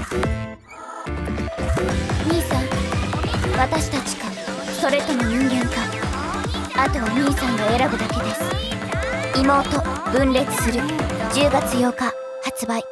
兄さん、私たちかそれとも人間か、あとは兄さんが選ぶだけです。妹分裂する10月8日発売。